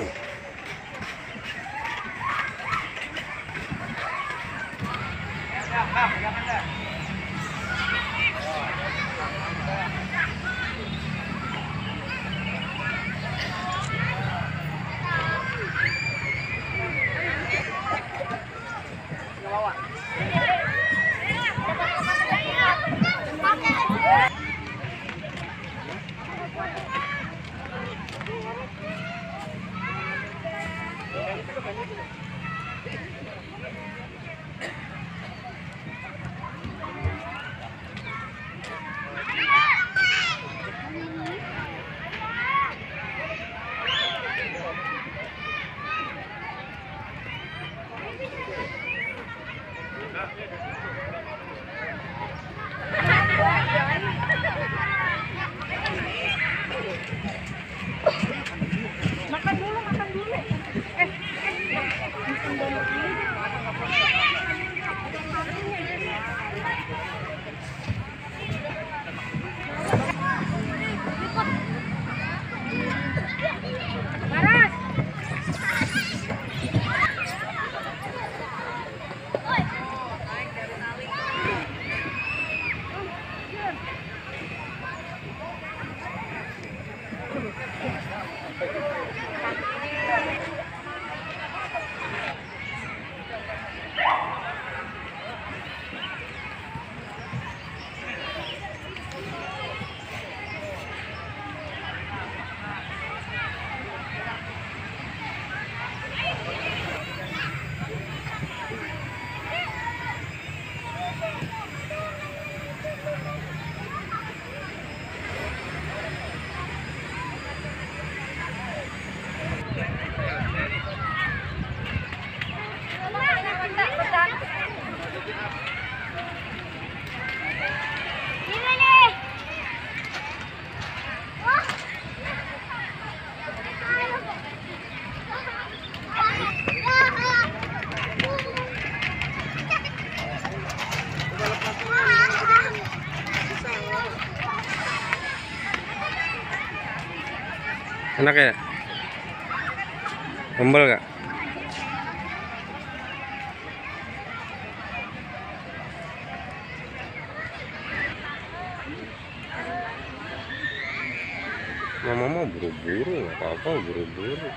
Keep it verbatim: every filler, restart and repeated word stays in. itu. Enak ya? Gembel gak? Mama mau buru-buru, gak apa-apa buru-buru.